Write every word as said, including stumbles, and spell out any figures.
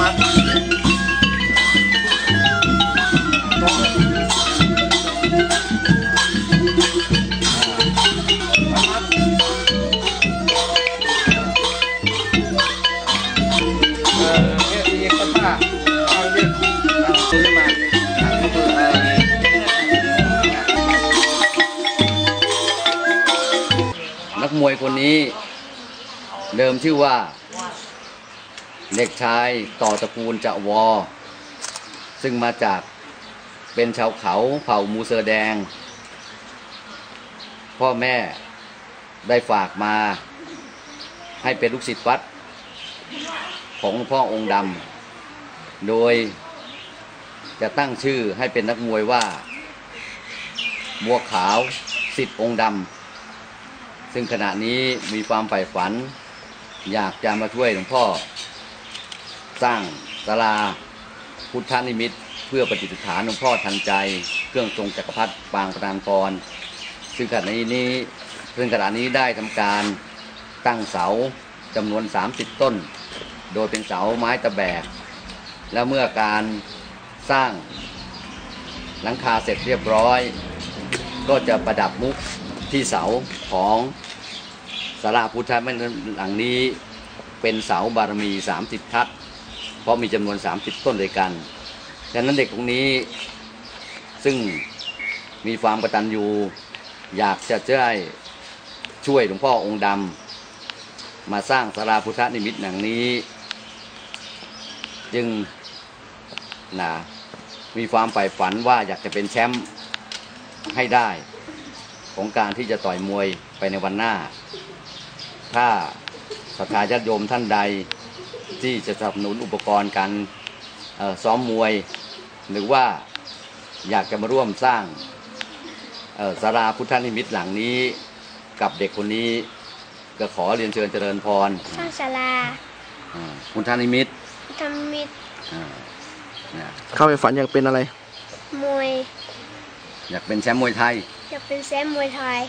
มัตินักมวยคนนี้เดิมชื่อว่าเด็กชายต่อตระกูลจะวอซึ่งมาจากเป็นชาวเขาเผ่ามูเซอร์แดงพ่อแม่ได้ฝากมาให้เป็นลูกศิษย์วัดของหลวงพ่อองค์ดำโดยจะตั้งชื่อให้เป็นนักมวยว่าบัวขาวศิษย์องค์ดำซึ่งขณะนี้มีความใฝ่ฝันอยากจะมาช่วยหลวงพ่อสร้างศาลาพุทธนิมิตเพื่อประดิษฐานหลวงพ่อทันใจเครื่องทรงจักรพรรดิปางประธานกรซึ่งขณะนี้ซึ่งขณะนี้ได้ทำการตั้งเสาจำนวนสามสิบต้นโดยเป็นเสาไม้ตะแบกและเมื่อการสร้างหลังคาเสร็จเรียบร้อยก็จะประดับมุกที่เสาของศาลาพุทธนิมิตหลังนี้เป็นเสาบารมีสามสิบทัศเพราะมีจำนวนสามสิบต้นด้วยกันดังนั้นเด็กคนนี้ซึ่งมีความกตัญญูอยากจะช่วยช่วยหลวงพ่อองค์ดำมาสร้างศาลาพุทธนิมิตหลังนี้จึงนะมีความใฝ่ฝันว่าอยากจะเป็นแชมป์ให้ได้ของการที่จะต่อยมวยไปในวันหน้าถ้าศรัทธาญาติโยมท่านใดที่จะสนับสนุนอุปกรณ์การซ้อมมวยหรือว่าอยากจะมาร่วมสร้างศาลาพุทธนิมิตหลังนี้กับเด็กคนนี้ก็ขอเรียนเชิญเจริญพรสร้างศาลาพุทธนิมิตพุทธนิมิตเข้าไปฝันอยากเป็นอะไรมวยอยากเป็นแชมป์มวยไทยอยากเป็นแชมป์มวยไทย